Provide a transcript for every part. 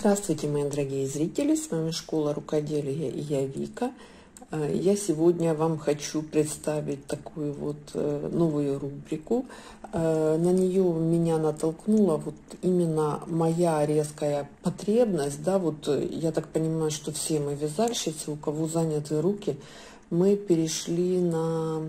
Здравствуйте, мои дорогие зрители! С вами «Школа рукоделия» и я, Вика. Я сегодня вам хочу представить такую вот новую рубрику. На нее меня натолкнула вот именно моя резкая потребность. Да, вот я так понимаю, что все мы вязальщицы, у кого заняты руки, мы перешли на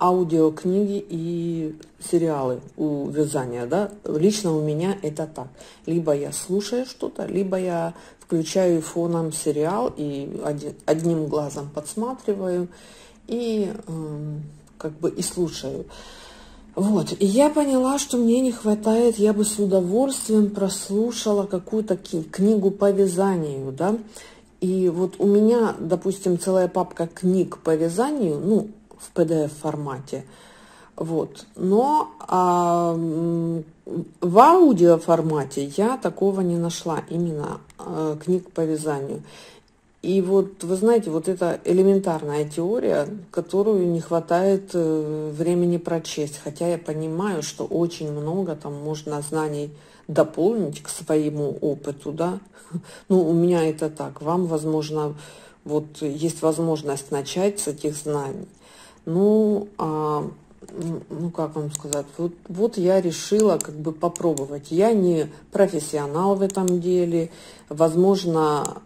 аудиокниги и сериалы у вязания, да, лично у меня это так. Либо я слушаю что-то, либо я включаю фоном сериал и одним глазом подсматриваю и как бы и слушаю. Вот, и я поняла, что мне не хватает, я бы с удовольствием прослушала какую-то книгу по вязанию, да, и вот у меня, допустим, целая папка книг по вязанию, ну, в PDF формате, вот, но в аудио формате я такого не нашла, именно книг по вязанию. И вот, вы знаете, вот это элементарная теория, которую не хватает времени прочесть, хотя я понимаю, что очень много там можно знаний дополнить к своему опыту, да, ну, у меня это так, вам, возможно, вот есть возможность начать с этих знаний. Ну, ну как вам сказать, вот я решила как бы попробовать. Я не профессионал в этом деле. Возможно,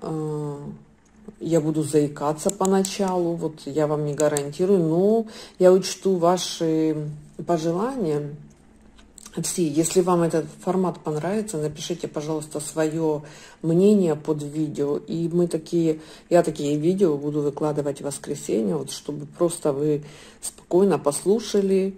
я буду заикаться поначалу, вот я вам не гарантирую, но я учту ваши пожелания. Все, если вам этот формат понравится, напишите, пожалуйста, свое мнение под видео. И я такие видео буду выкладывать в воскресенье, вот, чтобы просто вы спокойно послушали,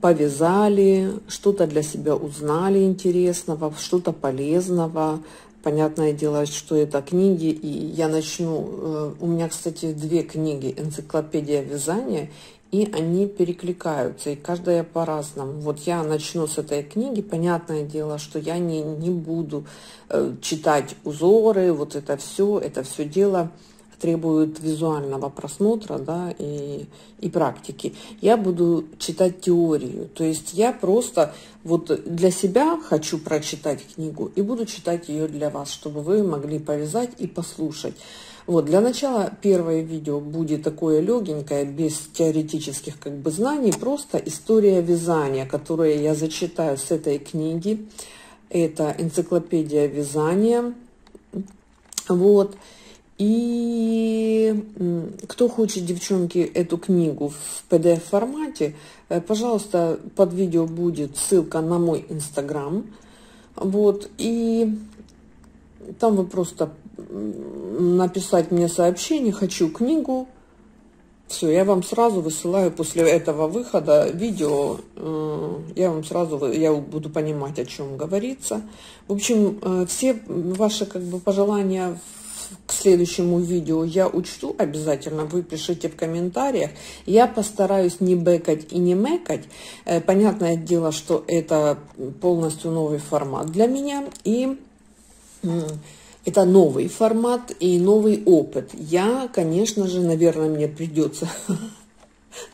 повязали, что-то для себя узнали интересного, что-то полезного. Понятное дело, что это книги, и я начну. У меня, кстати, две книги «Энциклопедия вязания», и они перекликаются, и каждая по-разному. Вот я начну с этой книги, понятное дело, что я не буду читать узоры, вот это все дело требует визуального просмотра, да, и практики. Я буду читать теорию, то есть я просто вот для себя хочу прочитать книгу и буду читать ее для вас, чтобы вы могли повязать и послушать. Вот, для начала первое видео будет такое легенькое, без теоретических как бы знаний, просто история вязания, которую я зачитаю с этой книги. Это «Энциклопедия вязания». Вот. И кто хочет, девчонки, эту книгу в PDF-формате, пожалуйста, под видео будет ссылка на мой Instagram. Вот, и там вы просто написать мне сообщение «хочу книгу», все, я вам сразу высылаю после этого выхода видео, я буду понимать, о чем говорится. В общем, все ваши как бы пожелания к следующему видео я учту обязательно, вы пишите в комментариях, я постараюсь не бэкать и не мэкать. Понятное дело, что это полностью новый формат для меня, и это новый формат и новый опыт. Я, конечно же, наверное, мне придется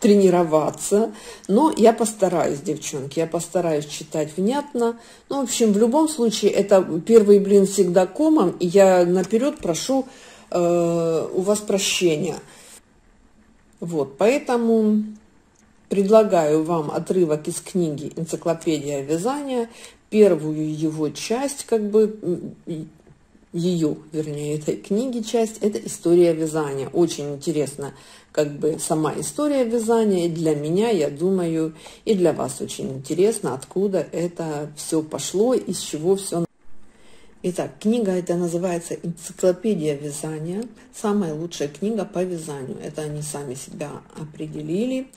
тренироваться, но я постараюсь, девчонки, я постараюсь читать внятно. Ну, в общем, в любом случае, это первый блин всегда комом, и я наперед прошу у вас прощения. Вот, поэтому предлагаю вам отрывок из книги «Энциклопедия вязания», первую его часть, как бы, ее, вернее, этой книги часть, это история вязания. Очень интересно, как бы, сама история вязания. И для меня, я думаю, и для вас очень интересно, откуда это все пошло, из чего все. Итак, книга эта называется «Энциклопедия вязания». Самая лучшая книга по вязанию. Это они сами себя определили.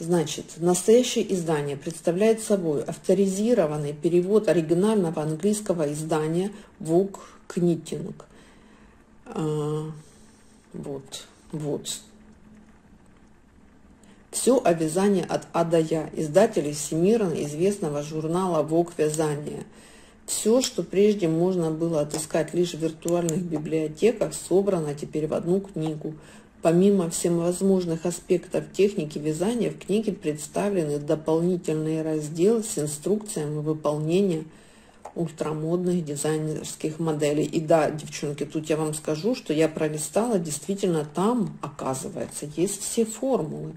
Значит, настоящее издание представляет собой авторизированный перевод оригинального английского издания Vogue Knitting. Вот. Все о вязании от А до Я, издателей всемирно известного журнала Vogue Вязание. Все, что прежде можно было отыскать лишь в виртуальных библиотеках, собрано теперь в одну книгу. Помимо всевозможных аспектов техники вязания, в книге представлены дополнительные разделы с инструкциями выполнения ультрамодных дизайнерских моделей. И да, девчонки, тут я вам скажу, что я пролистала, действительно там, оказывается, есть все формулы.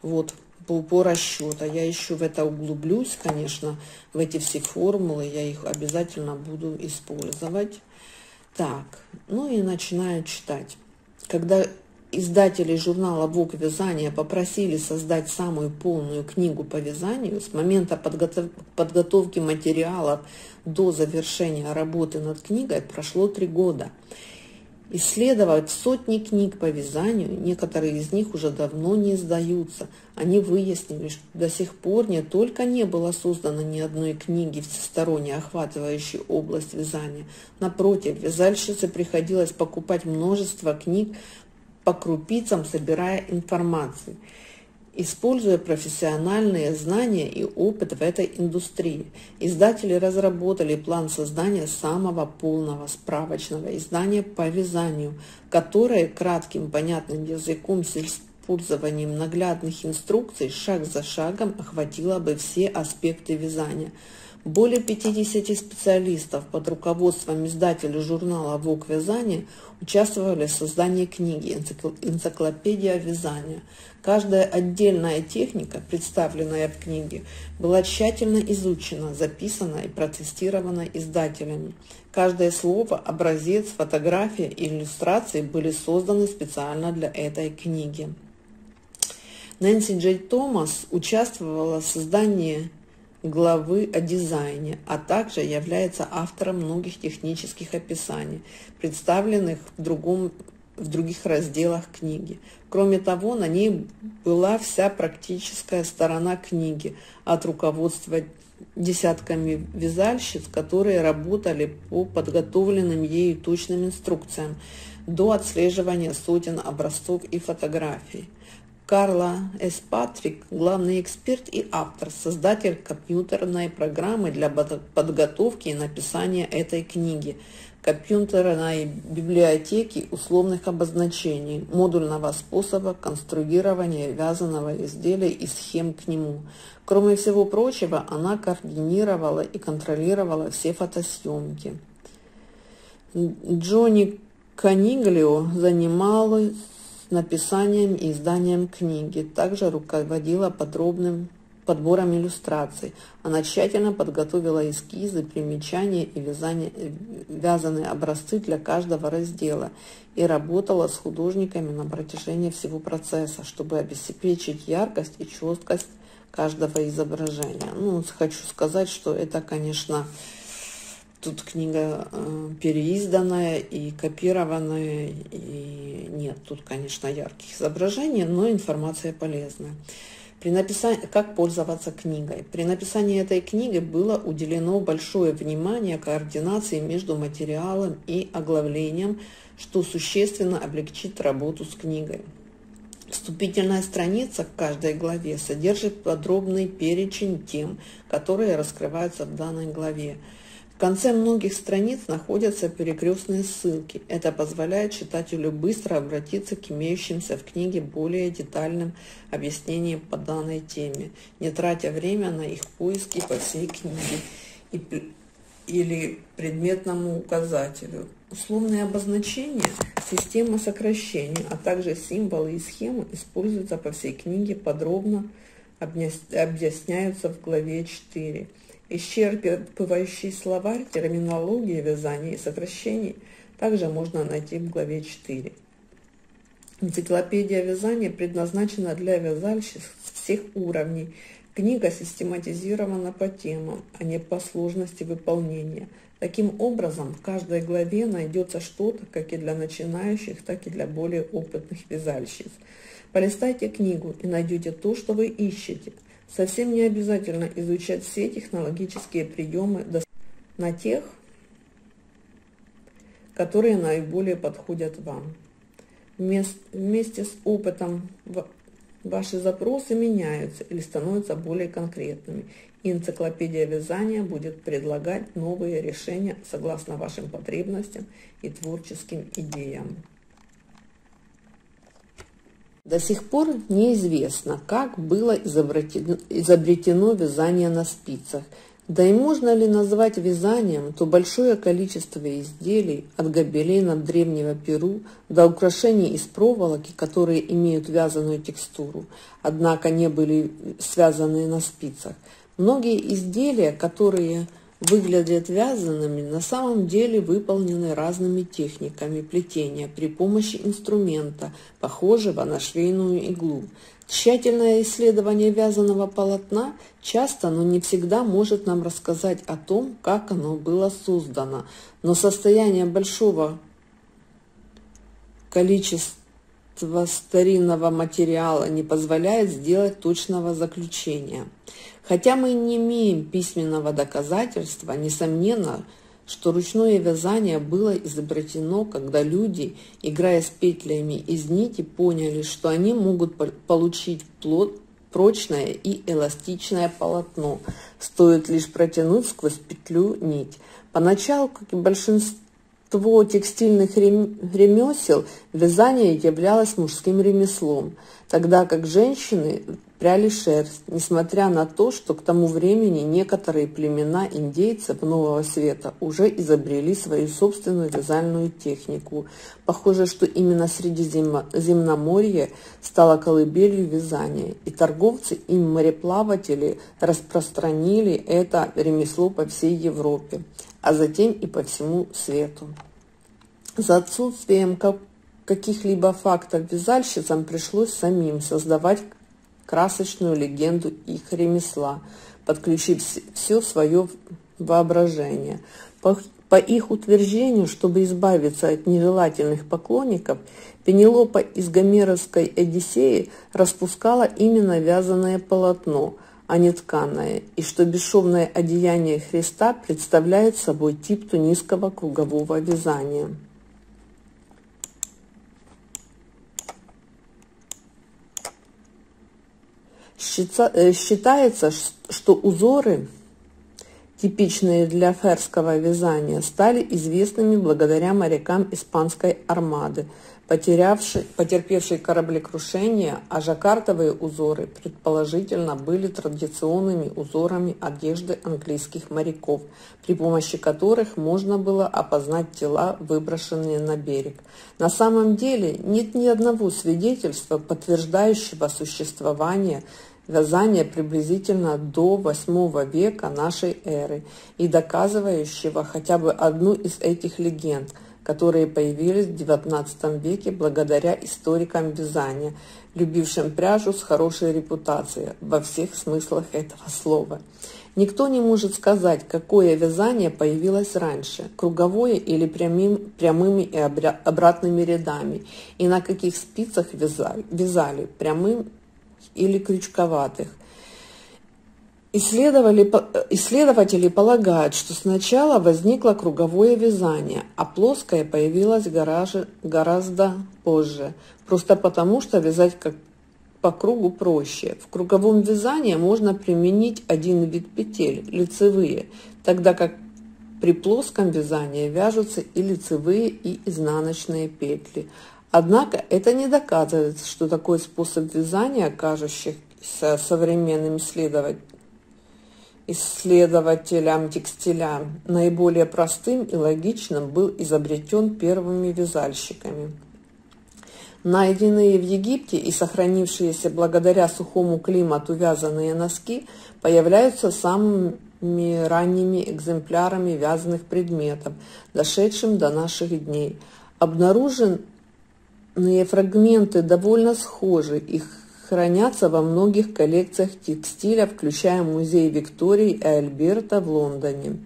Вот, по расчету. Я еще в это углублюсь, конечно, в эти все формулы, я их обязательно буду использовать. Так, ну и начинаю читать. Когда издатели журнала Vogue «Вязание» попросили создать самую полную книгу по вязанию, с момента подготовки материалов до завершения работы над книгой прошло 3 года. Исследовать сотни книг по вязанию, некоторые из них уже давно не издаются. Они выяснили, что до сих пор не только не было создано ни одной книги, всесторонне охватывающей область вязания. Напротив, вязальщице приходилось покупать множество книг, по крупицам собирая информацию, используя профессиональные знания и опыт в этой индустрии. Издатели разработали план создания самого полного справочного издания по вязанию, которое кратким, понятным языком, с использованием наглядных инструкций, шаг за шагом охватило бы все аспекты вязания. Более 50 специалистов под руководством издателей журнала Vogue «Вязание» участвовали в создании книги «Энциклопедия вязания». Каждая отдельная техника, представленная в книге, была тщательно изучена, записана и протестирована издателями. Каждое слово, образец, фотография и иллюстрации были созданы специально для этой книги. Нэнси Джей Томас участвовала в создании главы о дизайне, а также является автором многих технических описаний, представленных в других разделах книги. Кроме того, на ней была вся практическая сторона книги, от руководства десятками вязальщиц, которые работали по подготовленным ею точным инструкциям, до отслеживания сотен образцов и фотографий. Карла С. Патрик – главный эксперт и автор, создатель компьютерной программы для подготовки и написания этой книги, компьютерной библиотеки условных обозначений, модульного способа конструирования вязаного изделия и схем к нему. Кроме всего прочего, она координировала и контролировала все фотосъемки. Джонни Кониглио занималась написанием и изданием книги, также руководила подробным подбором иллюстраций. Она тщательно подготовила эскизы, примечания и вязаные образцы для каждого раздела и работала с художниками на протяжении всего процесса, чтобы обеспечить яркость и четкость каждого изображения. Ну, хочу сказать, что это, конечно, тут книга переизданная и копированная, и нет, тут, конечно, ярких изображений, но информация полезная. Как пользоваться книгой? При написании этой книги было уделено большое внимание координации между материалом и оглавлением, что существенно облегчит работу с книгой. Вступительная страница в каждой главе содержит подробный перечень тем, которые раскрываются в данной главе. В конце многих страниц находятся перекрестные ссылки. Это позволяет читателю быстро обратиться к имеющимся в книге более детальным объяснениям по данной теме, не тратя время на их поиски по всей книге или предметному указателю. Условные обозначения, система сокращений, а также символы и схемы используются по всей книге, подробно объясняются в главе 4. Исчерпывающий словарь терминологии вязания и сокращений также можно найти в главе 4. Энциклопедия вязания предназначена для вязальщиц всех уровней. Книга систематизирована по темам, а не по сложности выполнения. Таким образом, в каждой главе найдется что-то как и для начинающих, так и для более опытных вязальщиц. Полистайте книгу и найдете то, что вы ищете. Совсем не обязательно изучать все технологические приемы на тех, которые наиболее подходят вам. Вместе с опытом ваши запросы меняются или становятся более конкретными. Энциклопедия вязания будет предлагать новые решения согласно вашим потребностям и творческим идеям. До сих пор неизвестно, как было изобретено вязание на спицах. Да и можно ли назвать вязанием то большое количество изделий от гобелена древнего Перу до украшений из проволоки, которые имеют вязаную текстуру, однако не были связаны на спицах. Многие изделия, которые выглядят вязаными, на самом деле выполнены разными техниками плетения при помощи инструмента, похожего на швейную иглу. Тщательное исследование вязаного полотна часто, но не всегда может нам рассказать о том, как оно было создано, но состояние большого количества старинного материала не позволяет сделать точного заключения. Хотя мы не имеем письменного доказательства, несомненно, что ручное вязание было изобретено, когда люди, играя с петлями из нити, поняли, что они могут получить прочное и эластичное полотно, стоит лишь протянуть сквозь петлю нить. Поначалу, как и большинство текстильных ремесел, вязание являлось мужским ремеслом, тогда как женщины пряли шерсть, несмотря на то, что к тому времени некоторые племена индейцев Нового Света уже изобрели свою собственную вязальную технику. Похоже, что именно Средиземноморье стало колыбелью вязания, и торговцы и мореплаватели распространили это ремесло по всей Европе, а затем и по всему свету. За отсутствием каких-либо фактов вязальщицам пришлось самим создавать красочную легенду их ремесла, подключив все свое воображение. По их утверждению, чтобы избавиться от нежелательных поклонников, Пенелопа из гомеровской «Одиссеи» распускала именно вязаное полотно, а не тканое, и что бесшовное одеяние Христа представляет собой тип тунисского кругового вязания. Считается, что узоры, типичные для ферского вязания, стали известными благодаря морякам испанской армады, потерпевшей кораблекрушение, а жаккартовые узоры, предположительно, были традиционными узорами одежды английских моряков, при помощи которых можно было опознать тела, выброшенные на берег. На самом деле нет ни одного свидетельства, подтверждающего существование вязания приблизительно до VIII века нашей эры и доказывающего хотя бы одну из этих легенд, которые появились в XIX веке благодаря историкам вязания, любившим пряжу с хорошей репутацией во всех смыслах этого слова. Никто не может сказать, какое вязание появилось раньше, круговое или прямыми и обратными рядами, и на каких спицах вязали, прямым или крючковатых. Исследователи полагают, что сначала возникло круговое вязание, а плоское появилось гораздо позже, просто потому, что вязать по кругу проще. В круговом вязании можно применить один вид петель – лицевые, тогда как при плоском вязании вяжутся и лицевые, и изнаночные петли. Однако это не доказывает, что такой способ вязания, кажущийся современным исследователям текстиля наиболее простым и логичным, был изобретен первыми вязальщиками. Найденные в Египте и сохранившиеся благодаря сухому климату вязаные носки появляются самыми ранними экземплярами вязаных предметов, дошедшим до наших дней. Обнаруженные фрагменты довольно схожи, их хранятся во многих коллекциях текстиля, включая Музей Виктории и Альберта в Лондоне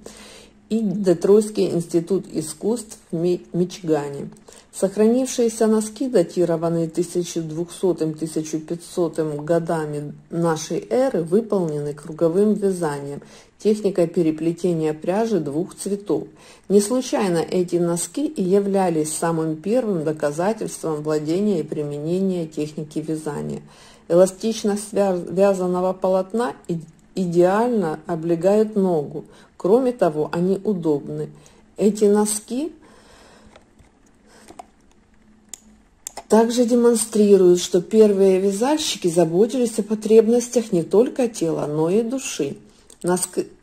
и Детройтский институт искусств в Мичигане. Сохранившиеся носки, датированные 1200-1500 годами нашей эры, выполнены круговым вязанием, техникой переплетения пряжи двух цветов. Не случайно эти носки и являлись самым первым доказательством владения и применения техники вязания. Эластичность вязаного полотна идеально облегает ногу. Кроме того, они удобны. Эти носки также демонстрируют, что первые вязальщики заботились о потребностях не только тела, но и души.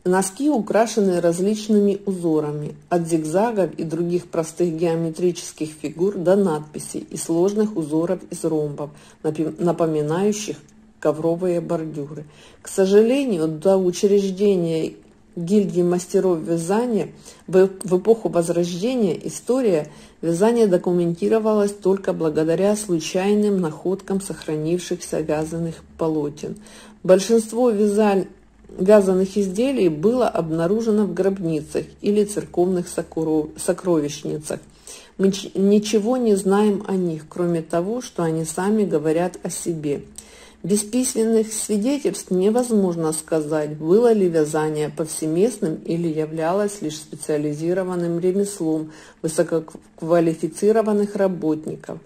Носки украшены различными узорами, от зигзагов и других простых геометрических фигур до надписей и сложных узоров из ромбов, напоминающих ковровые бордюры. К сожалению, до учреждения гильдии мастеров вязания в эпоху Возрождения история вязания документировалась только благодаря случайным находкам сохранившихся вязаных полотен. Большинство вязаных изделий было обнаружено в гробницах или церковных сокровищницах. Мы ничего не знаем о них, кроме того, что они сами говорят о себе. Без письменных свидетельств невозможно сказать, было ли вязание повсеместным или являлось лишь специализированным ремеслом высококвалифицированных работников.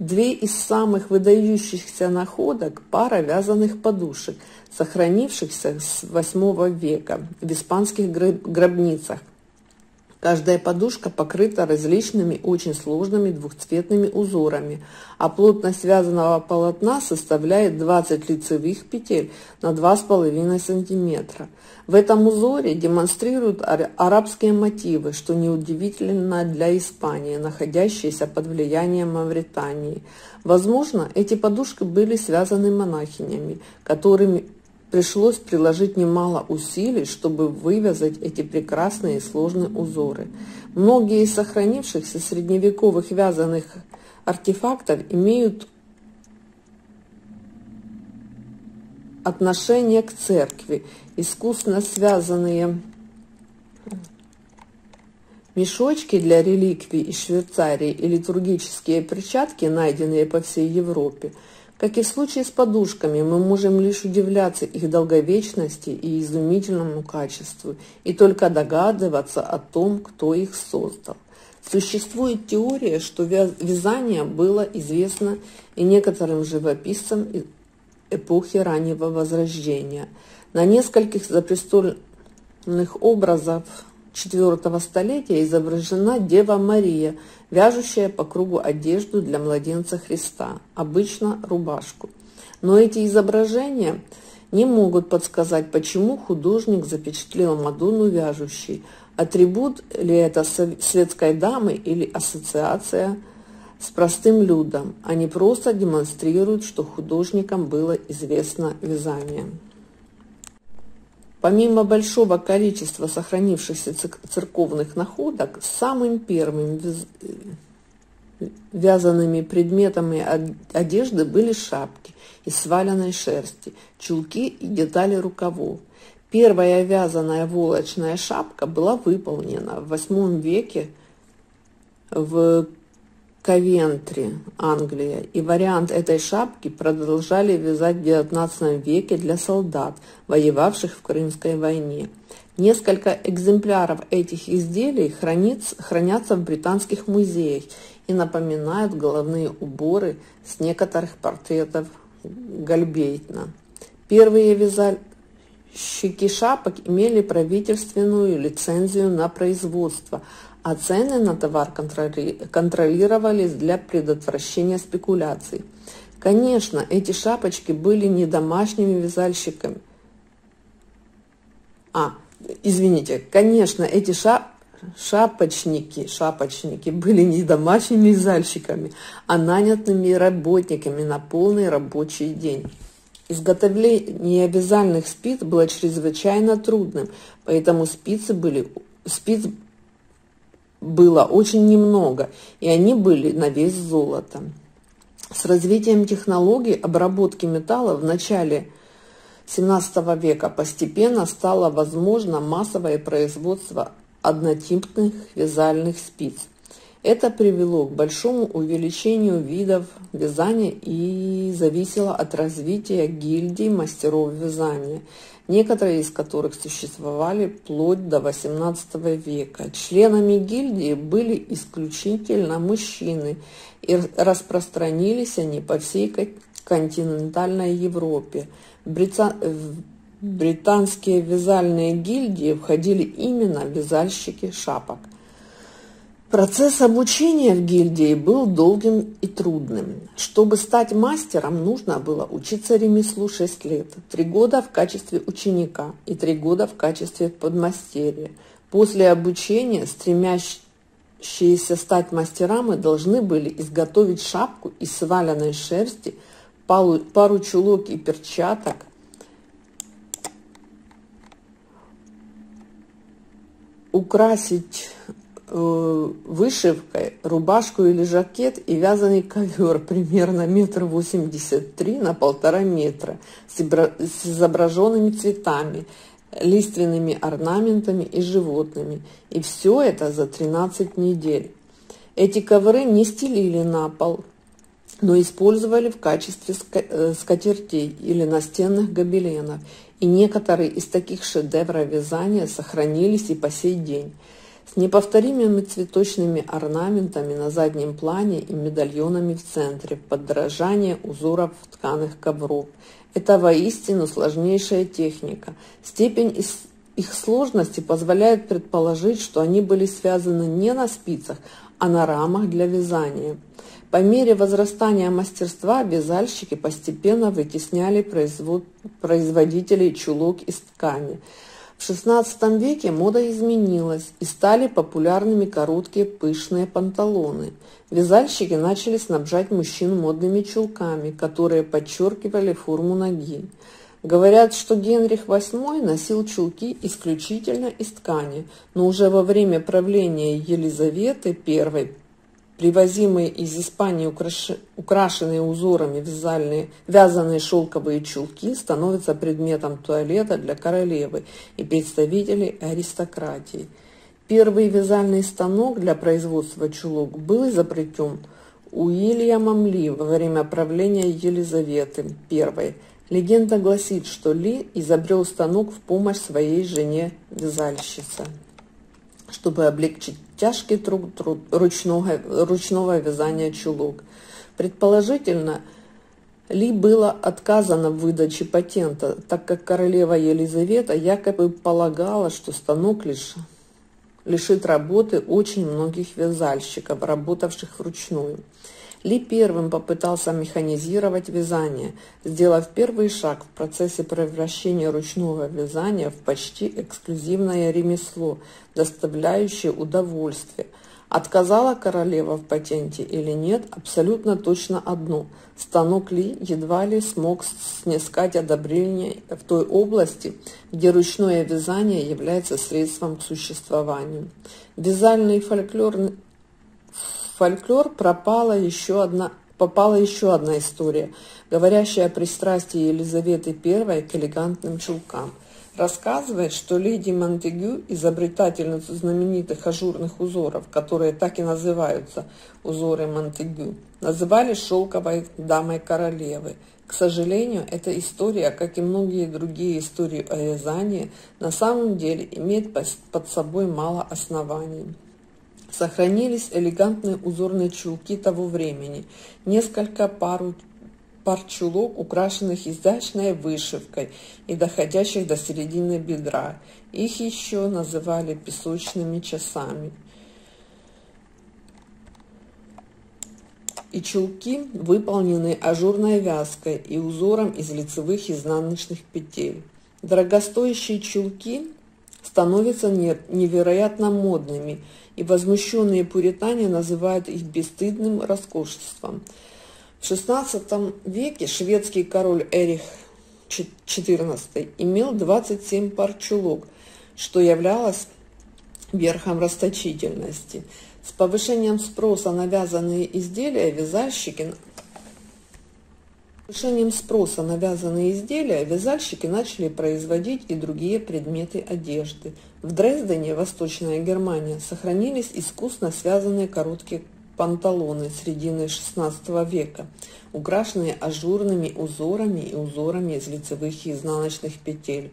Две из самых выдающихся находок – пара вязаных подушек, сохранившихся с VIII века в испанских гробницах. Каждая подушка покрыта различными очень сложными двухцветными узорами, а плотность вязаного полотна составляет 20 лицевых петель на 2,5 см. В этом узоре демонстрируют арабские мотивы, что неудивительно для Испании, находящейся под влиянием Мавритании. Возможно, эти подушки были связаны монахинями, которыми пришлось приложить немало усилий, чтобы вывязать эти прекрасные и сложные узоры. Многие из сохранившихся средневековых вязаных артефактов имеют отношение к церкви. Искусно связанные мешочки для реликвий из Швейцарии и литургические перчатки, найденные по всей Европе. Как и в случае с подушками, мы можем лишь удивляться их долговечности и изумительному качеству, и только догадываться о том, кто их создал. Существует теория, что вязание было известно и некоторым живописцам эпохи раннего Возрождения. На нескольких запрестольных образах IV столетия изображена Дева Мария, вяжущая по кругу одежду для младенца Христа, обычно рубашку. Но эти изображения не могут подсказать, почему художник запечатлел Мадонну вяжущей. Атрибут ли это светской дамы или ассоциация с простым людом? Они просто демонстрируют, что художникам было известно вязание. Помимо большого количества сохранившихся церковных находок, самым первым вязаными предметами одежды были шапки из сваленной шерсти, чулки и детали рукавов. Первая вязаная войлочная шапка была выполнена в VIII веке в Ковентри, Англия, и вариант этой шапки продолжали вязать в XIX веке для солдат, воевавших в Крымской войне. Несколько экземпляров этих изделий хранятся в британских музеях и напоминают головные уборы с некоторых портретов Гольбейтна. Первые вязальщики шапок имели правительственную лицензию на производство, а цены на товар контролировались для предотвращения спекуляций. Конечно, эти шапочки были не домашними вязальщиками. Конечно, эти шапочники были не домашними вязальщиками, а нанятыми работниками на полный рабочий день. Изготовление вязальных спиц было чрезвычайно трудным, поэтому спиц было очень немного, и они были на вес золота. С развитием технологий обработки металла в начале XVII века постепенно стало возможно массовое производство однотипных вязальных спиц. Это привело к большому увеличению видов вязания и зависело от развития гильдий мастеров вязания, некоторые из которых существовали вплоть до XVIII века. Членами гильдии были исключительно мужчины, и распространились они по всей континентальной Европе. В британские вязальные гильдии входили именно вязальщики шапок. Процесс обучения в гильдии был долгим и трудным. Чтобы стать мастером, нужно было учиться ремеслу 6 лет, 3 года в качестве ученика и 3 года в качестве подмастерья. После обучения стремящиеся стать мастерами должны были изготовить шапку из сваленной шерсти, пару чулок и перчаток, украсить вышивкой рубашку или жакет и вязаный ковер примерно 1,83 м на 1,5 метра с изображенными цветами, лиственными орнаментами и животными. И все это за 13 недель. Эти ковры не стелили на пол, но использовали в качестве скатертей или настенных гобеленов. И некоторые из таких шедевров вязания сохранились и по сей день, с неповторимыми цветочными орнаментами на заднем плане и медальонами в центре, подражание узоров тканых ковров. Это воистину сложнейшая техника. Степень их сложности позволяет предположить, что они были связаны не на спицах, а на рамах для вязания. По мере возрастания мастерства вязальщики постепенно вытесняли производителей чулок из ткани. В XVI веке мода изменилась, и стали популярными короткие пышные панталоны. Вязальщики начали снабжать мужчин модными чулками, которые подчеркивали форму ноги. Говорят, что Генрих VIII носил чулки исключительно из ткани, но уже во время правления Елизаветы I привозимые из Испании украшенные узорами вязаные шелковые чулки становятся предметом туалета для королевы и представителей аристократии. Первый вязальный станок для производства чулок был изобретен Уильямом Ли во время правления Елизаветы I. Легенда гласит, что Ли изобрел станок в помощь своей жене-вязальщице, чтобы облегчить тяжкий труд ручного вязания чулок. Предположительно, Ли было отказано в выдаче патента, так как королева Елизавета якобы полагала, что станок лишит работы очень многих вязальщиков, работавших вручную. Ли первым попытался механизировать вязание, сделав первый шаг в процессе превращения ручного вязания в почти эксклюзивное ремесло, доставляющее удовольствие. Отказала королева в патенте или нет, абсолютно точно одно. Станок Ли едва ли смог снискать одобрение в той области, где ручное вязание является средством к существованию. Вязальный фольклор попала еще одна история, говорящая о пристрастии Елизаветы I к элегантным чулкам. Рассказывает, что леди Монтегю, изобретательницу знаменитых ажурных узоров, которые так и называются «узоры Монтегю», называли «шелковой дамой королевы». К сожалению, эта история, как и многие другие истории о вязании, на самом деле имеет под собой мало оснований. Сохранились элегантные узорные чулки того времени, несколько пар чулок, украшенных изящной вышивкой и доходящих до середины бедра. Их еще называли песочными часами. И чулки, выполненные ажурной вязкой и узором из лицевых и изнаночных петель. Дорогостоящие чулки становятся невероятно модными, и возмущенные пуритане называют их бесстыдным роскошеством. В XVI веке шведский король Эрих XIV имел 27 пар чулок, что являлось верхом расточительности. С повышением спроса на вязаные изделия вязальщики начали производить и другие предметы одежды. В Дрездене, Восточная Германия, сохранились искусно связанные короткие панталоны середины XVI века, украшенные ажурными узорами и узорами из лицевых и изнаночных петель.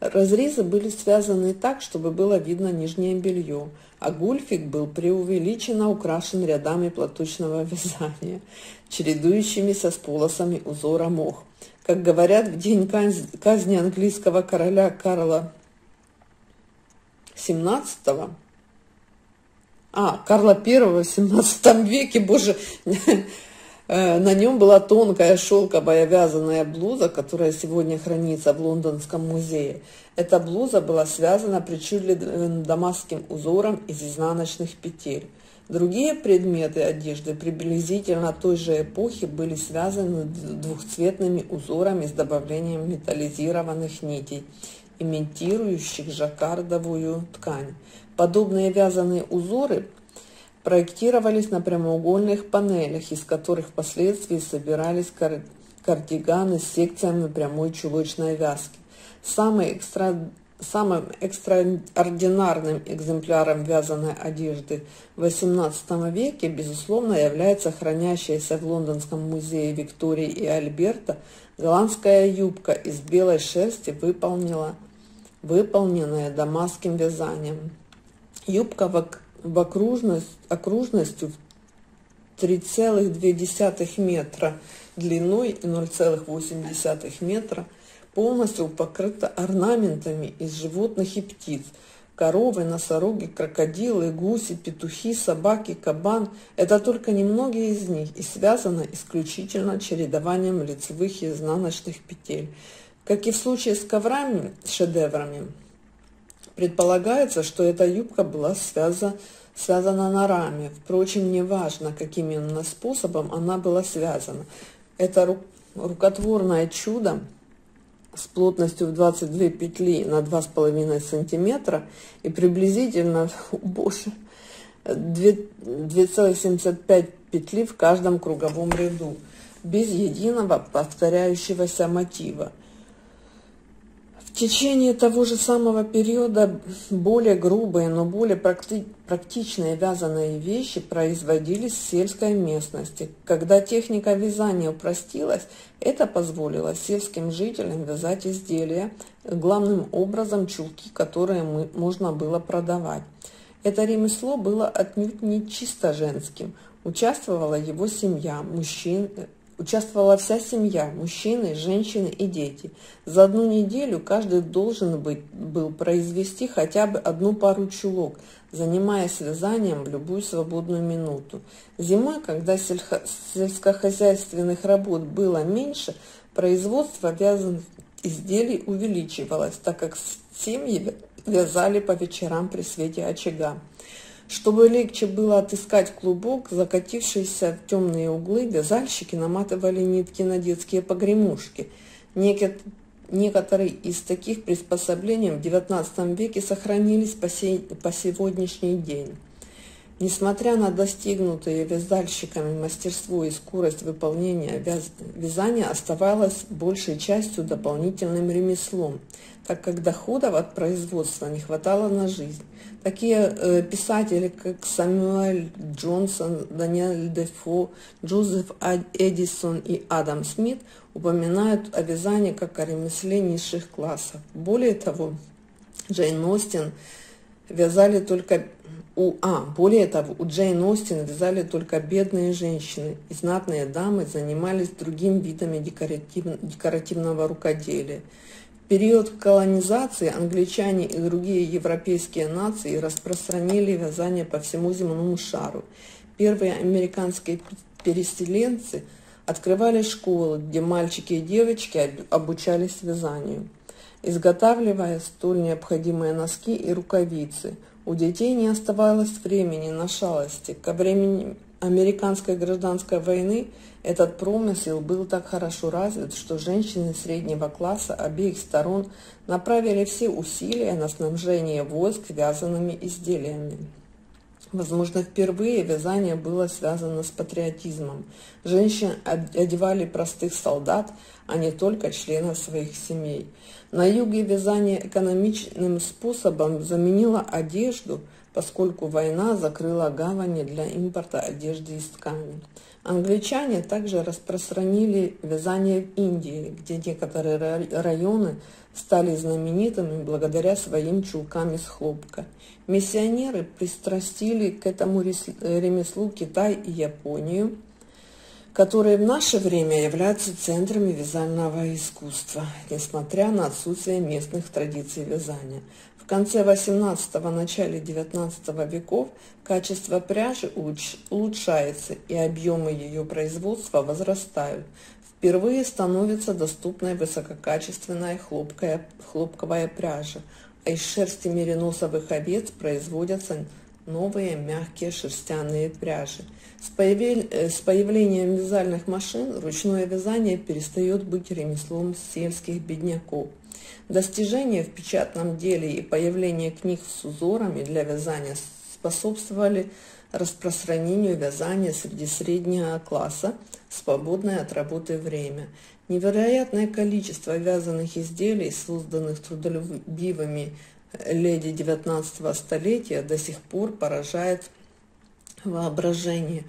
Разрезы были связаны так, чтобы было видно нижнее белье, а гульфик был преувеличенно украшен рядами платочного вязания, чередующимися с полосами узора мох. Как говорят, в день казни английского короля Карла XVII Карла I в XVII веке, боже, на нем была тонкая шелковая вязаная блуза, которая сегодня хранится в Лондонском музее. Эта блуза была связана причудливым дамасским узором из изнаночных петель. Другие предметы одежды приблизительно той же эпохи были связаны двухцветными узорами с добавлением металлизированных нитей, имитирующих жаккардовую ткань. Подобные вязаные узоры проектировались на прямоугольных панелях, из которых впоследствии собирались кардиганы с секциями прямой чулочной вязки. Самым экстраординарным экземпляром вязаной одежды в XVIII веке, безусловно, является хранящаяся в Лондонском музее Виктории и Альберта голландская юбка из белой шерсти, выполненная дамасским вязанием. Юбка в окружностью 3,2 метра длиной и 0,8 метра полностью покрыта орнаментами из животных и птиц. Коровы, носороги, крокодилы, гуси, петухи, собаки, кабан – это только немногие из них, и связано исключительно чередованием лицевых и изнаночных петель. Как и в случае с коврами, шедеврами, предполагается, что эта юбка была связана нарами. Впрочем, неважно, каким именно способом она была связана. Это рукотворное чудо с плотностью в 22 петли на 2,5 см и приблизительно 2,75 петли в каждом круговом ряду, без единого повторяющегося мотива. В течение того же самого периода более грубые, но более практичные вязаные вещи производились в сельской местности. Когда техника вязания упростилась, это позволило сельским жителям вязать изделия, главным образом чулки, которые можно было продавать. Это ремесло было отнюдь не чисто женским. Участвовала вся семья, мужчины, женщины и дети. За одну неделю каждый должен был произвести хотя бы одну пару чулок, занимаясь вязанием в любую свободную минуту. Зимой, когда сельскохозяйственных работ было меньше, производство вязаных изделий увеличивалось, так как семьи вязали по вечерам при свете очага. Чтобы легче было отыскать клубок, закатившийся в темные углы, вязальщики наматывали нитки на детские погремушки. Некоторые из таких приспособлений в XIX веке сохранились по сегодняшний день. Несмотря на достигнутые вязальщиками мастерство и скорость выполнения вязания оставалось большей частью дополнительным ремеслом, так как доходов от производства не хватало на жизнь. Такие писатели, как Сэмюэль Джонсон, Даниэль Дефо, Джозеф Эдисон и Адам Смит, упоминают о вязании как о ремесле низших классов. Более того, у Джейн Остин вязали только бедные женщины, и знатные дамы занимались другими видами декоративного рукоделия. В период колонизации англичане и другие европейские нации распространили вязание по всему земному шару. Первые американские переселенцы открывали школы, где мальчики и девочки обучались вязанию, изготавливая столь необходимые носки и рукавицы. У детей не оставалось времени на шалости. Ко времени американской гражданской войны этот промысел был так хорошо развит, что женщины среднего класса обеих сторон направили все усилия на снабжение войск вязаными изделиями. Возможно, впервые вязание было связано с патриотизмом. Женщины одевали простых солдат, а не только членов своих семей. На юге вязание экономичным способом заменило одежду, поскольку война закрыла гавани для импорта одежды из ткани. Англичане также распространили вязание в Индии, где некоторые районы стали знаменитыми благодаря своим чулкам из хлопка. Миссионеры пристрастили к этому ремеслу Китай и Японию. которые в наше время являются центрами вязального искусства, несмотря на отсутствие местных традиций вязания. В конце XVIII – начале XIX веков качество пряжи улучшается, и объемы ее производства возрастают. Впервые становится доступной высококачественная хлопковая пряжа, а из шерсти мериносовых овец производятся новые мягкие шерстяные пряжи. С появлением вязальных машин ручное вязание перестает быть ремеслом сельских бедняков. Достижения в печатном деле и появление книг с узорами для вязания способствовали распространению вязания среди среднего класса в свободное от работы время. Невероятное количество вязаных изделий, созданных трудолюбивыми леди XIX столетия, до сих пор поражает воображение.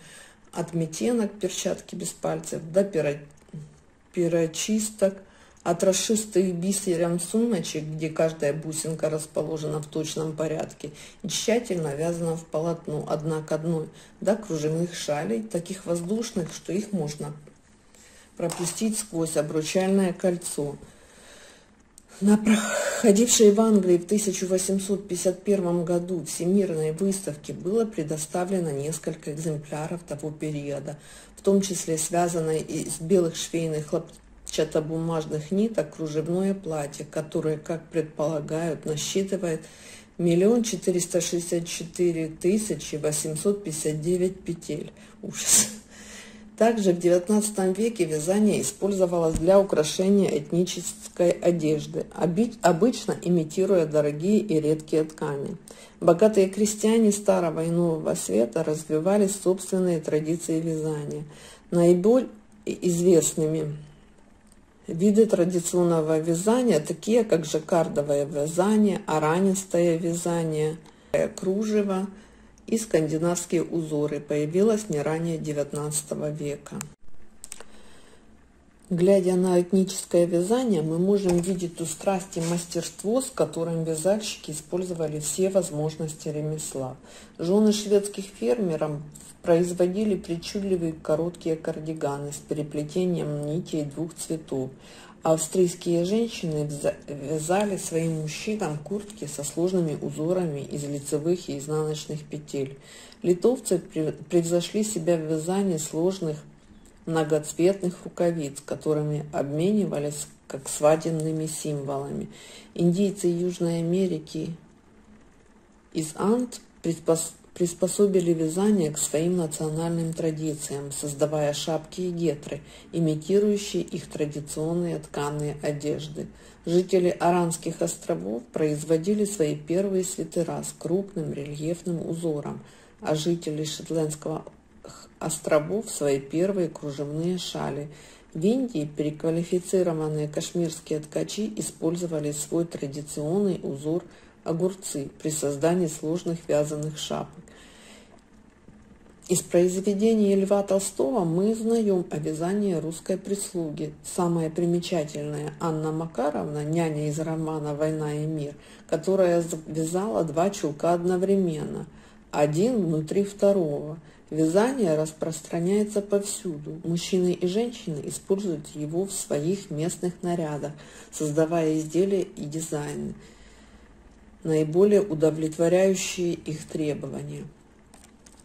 От метенок, перчатки без пальцев, до перочисток, от расшитых бисером сумочек, где каждая бусинка расположена в точном порядке и тщательно вязана в полотно одна к одной, до кружевных шалей, таких воздушных, что их можно пропустить сквозь обручальное кольцо. На проходившей в Англии в 1851 году Всемирной выставке было предоставлено несколько экземпляров того периода, в том числе связанное из белых швейных хлопчатобумажных ниток кружевное платье, которое, как предполагают, насчитывает 1 464 859 петель. Ужас! Также в XIX веке вязание использовалось для украшения этнической одежды, обычно имитируя дорогие и редкие ткани. Богатые крестьяне Старого и Нового Света развивали собственные традиции вязания. Наиболее известными виды традиционного вязания, такие как жаккардовое вязание, оранистое вязание, кружево, и скандинавские узоры, появилась не ранее XIX века. Глядя на этническое вязание, мы можем видеть ту страсть и мастерство, с которым вязальщики использовали все возможности ремесла. Жены шведских фермеров производили причудливые короткие кардиганы с переплетением нитей двух цветов. Австрийские женщины вязали своим мужчинам куртки со сложными узорами из лицевых и изнаночных петель. Литовцы превзошли себя в вязании сложных многоцветных рукавиц, которыми обменивались как свадебными символами. Индейцы Южной Америки из Анд приспособили вязание к своим национальным традициям, создавая шапки и гетры, имитирующие их традиционные тканые одежды. Жители Аранских островов производили свои первые свитера с крупным рельефным узором, а жители Шетландских островов – свои первые кружевные шали. В Индии переквалифицированные кашмирские ткачи использовали свой традиционный узор огурцы при создании сложных вязаных шапок. Из произведений Льва Толстого мы узнаем о вязании русской прислуги. Самая примечательная Анна Макаровна, няня из романа «Война и мир», которая вязала два чулка одновременно, один внутри второго. Вязание распространяется повсюду. Мужчины и женщины используют его в своих местных нарядах, создавая изделия и дизайны, наиболее удовлетворяющие их требования.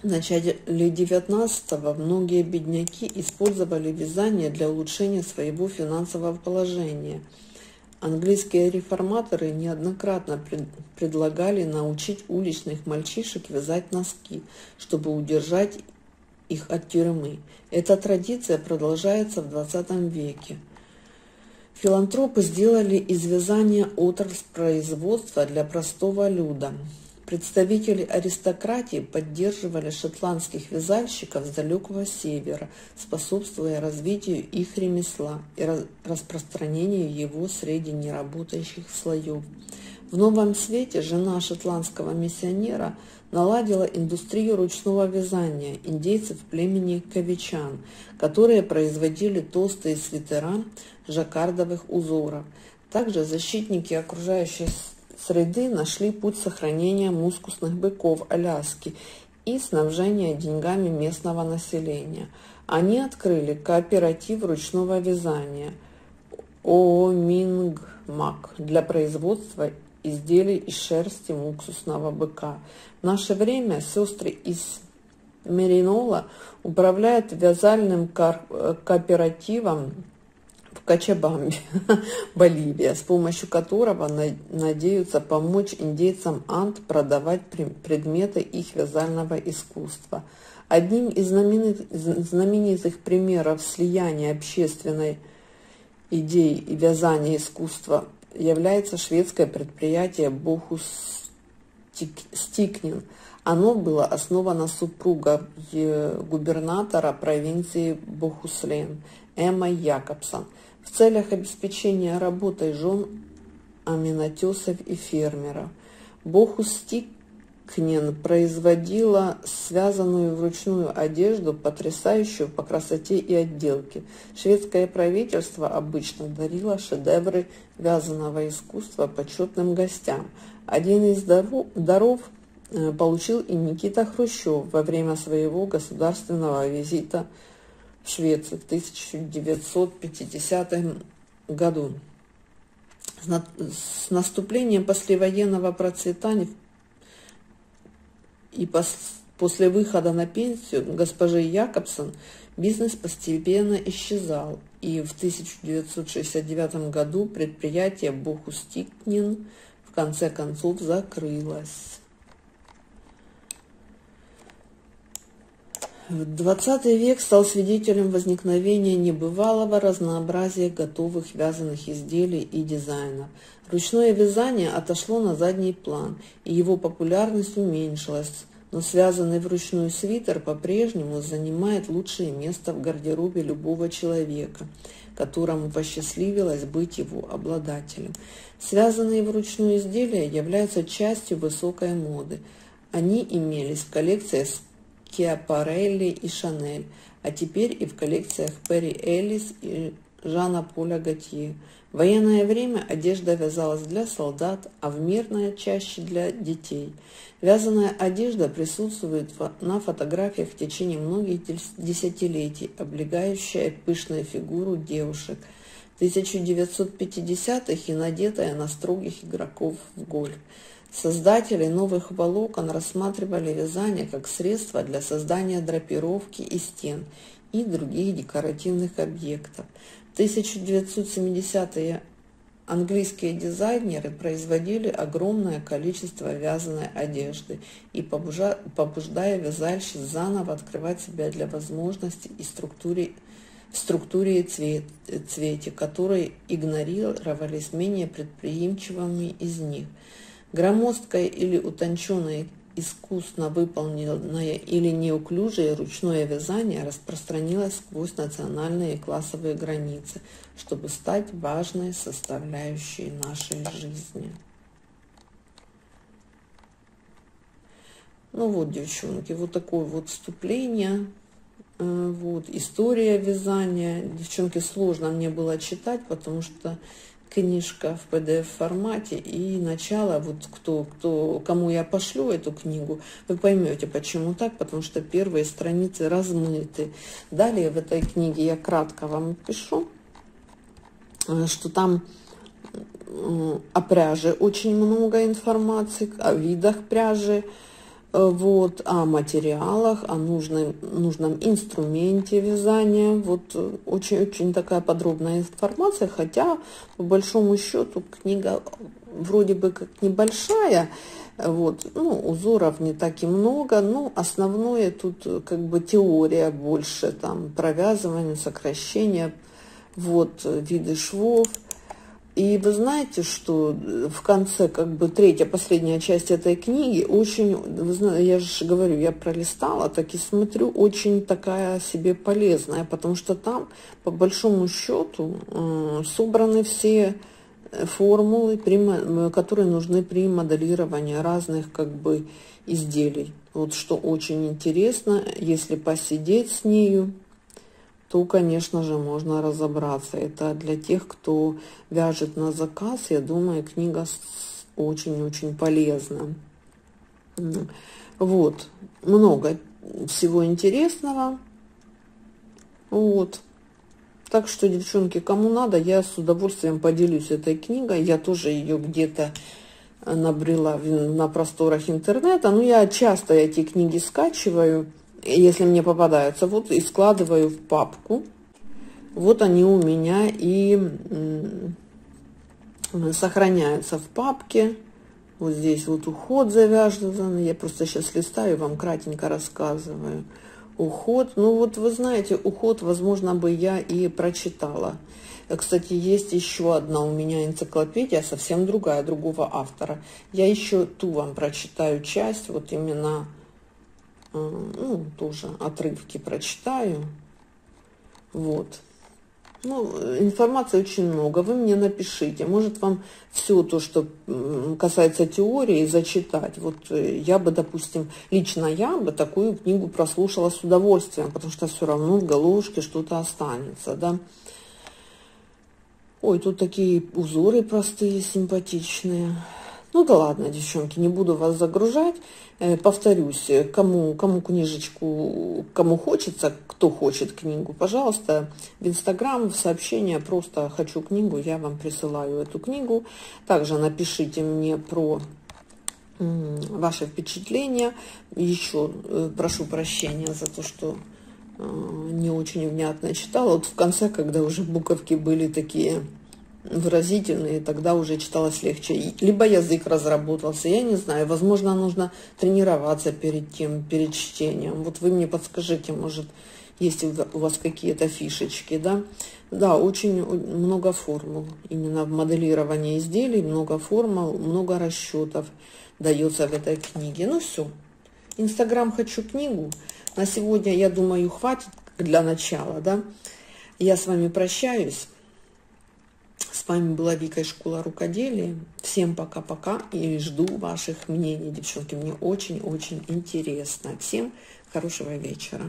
В начале XIX многие бедняки использовали вязание для улучшения своего финансового положения. Английские реформаторы неоднократно предлагали научить уличных мальчишек вязать носки, чтобы удержать их от тюрьмы. Эта традиция продолжается в XX веке. Филантропы сделали из вязания отрасль производства для простого люда. Представители аристократии поддерживали шотландских вязальщиков с далекого севера, способствуя развитию их ремесла и распространению его среди неработающих слоев. В Новом Свете жена шотландского миссионера наладила индустрию ручного вязания индейцев племени Ковичан, которые производили толстые свитера жаккардовых узоров. Также защитники окружающей среды нашли путь сохранения мускусных быков Аляски и снабжения деньгами местного населения. Они открыли кооператив ручного вязания «Оомингмак» для производства изделий из шерсти муксусного быка. В наше время сестры из Меринола управляют вязальным кооперативом в Качабамби, Боливия, с помощью которого надеются помочь индейцам Анд продавать предметы их вязального искусства. Одним из знаменитых примеров слияния общественной идеи и вязания искусства является шведское предприятие «Бохус Стикнин». Оно было основано супругой губернатора провинции Бохуслен Эммой Якобсон в целях обеспечения работой жен аминотесов и фермеров. Бохус Стикнин производила связанную вручную одежду, потрясающую по красоте и отделке. Шведское правительство обычно дарило шедевры вязаного искусства почетным гостям. Один из даров получил и Никита Хрущев во время своего государственного визита в Швецию в 1950 году. С наступлением послевоенного процветания и после выхода на пенсию госпожи Якобсон бизнес постепенно исчезал, и в 1969 году предприятие «Бохус Стикнин» в конце концов закрылось. XX век стал свидетелем возникновения небывалого разнообразия готовых вязаных изделий и дизайнов. Ручное вязание отошло на задний план, и его популярность уменьшилась, но связанный вручную свитер по-прежнему занимает лучшее место в гардеробе любого человека, которому посчастливилось быть его обладателем. Связанные вручную изделия являются частью высокой моды. Они имелись в коллекциях Скиапарелли и Шанель, а теперь и в коллекциях Перри Элис и Жана-Поля Готье. В военное время одежда вязалась для солдат, а в мирное чаще для детей. Вязаная одежда присутствует на фотографиях в течение многих десятилетий, облегающая пышную фигуру девушек 1950-х и надетая на строгих игроков в гольф. Создатели новых волокон рассматривали вязание как средство для создания драпировки и стен и других декоративных объектов. В 1970-е английские дизайнеры производили огромное количество вязаной одежды и побуждая вязальщиц заново открывать себя для возможностей и в структуре и цвете, которые игнорировались менее предприимчивыми из них. Громоздкое или утонченное, искусно выполненное или неуклюжее ручное вязание распространилось сквозь национальные и классовые границы, чтобы стать важной составляющей нашей жизни. Ну вот, девчонки, вот такое вот вступление. Вот история вязания. Девчонки, сложно мне было читать, потому что книжка в PDF-формате, и начало, вот кому я пошлю эту книгу, вы поймете, почему так, потому что первые страницы размыты. Далее в этой книге я кратко вам пишу, что там о пряже очень много информации, о видах пряжи, вот, о материалах, о нужном инструменте вязания. Вот очень-очень такая подробная информация, хотя по большому счету книга вроде бы как небольшая, вот, ну, узоров не так и много, но основное тут как бы теория больше, там провязывание, сокращение, вот, виды швов. И вы знаете, что в конце, как бы, третья, последняя часть этой книги очень, вы знаете, я же говорю, я пролистала, так и смотрю, очень такая себе полезная, потому что там, по большому счету, собраны все формулы, которые нужны при моделировании разных, как бы, изделий. Вот что очень интересно, если посидеть с нею, то, конечно же, можно разобраться. Это для тех, кто вяжет на заказ, я думаю, книга очень-очень полезна. Вот, много всего интересного. Вот. Так что, девчонки, кому надо, я с удовольствием поделюсь этой книгой. Я тоже ее где-то набрела на просторах интернета. Но я часто эти книги скачиваю, если мне попадаются, вот, и складываю в папку. Вот они у меня и сохраняются в папке. Вот здесь вот уход завязан. Я просто сейчас листаю, вам кратенько рассказываю. Уход. Ну вот вы знаете, уход, возможно, бы я и прочитала. Кстати, есть еще одна у меня энциклопедия, совсем другая, другого автора. Я еще ту вам прочитаю часть, вот именно, ну, тоже отрывки прочитаю. Вот. Ну, информации очень много. Вы мне напишите. Может, вам все то, что касается теории, зачитать. Вот я бы, допустим, лично я бы такую книгу прослушала с удовольствием, потому что все равно в головушке что-то останется, да. Ой, тут такие узоры простые, симпатичные. Ну да ладно, девчонки, не буду вас загружать. Повторюсь, кому книжечку, кому хочется, кто хочет книгу, пожалуйста, в Инстаграм, в сообщение просто «хочу книгу», я вам присылаю эту книгу. Также напишите мне про ваши впечатления. Еще прошу прощения за то, что не очень внятно читала. Вот в конце, когда уже буковки были такие выразительные, тогда уже читалось легче. Либо язык разработался, я не знаю, возможно, нужно тренироваться перед тем, перед чтением. Вот вы мне подскажите, может, есть у вас какие-то фишечки, да? Да, очень много формул, именно в моделировании изделий, много формул, много расчетов дается в этой книге. Ну все, Инстаграм «Хочу книгу». На сегодня, я думаю, хватит для начала, да? Я с вами прощаюсь. С вами была Вика из «Школа рукоделия». Всем пока-пока и жду ваших мнений, девчонки. Мне очень-очень интересно. Всем хорошего вечера.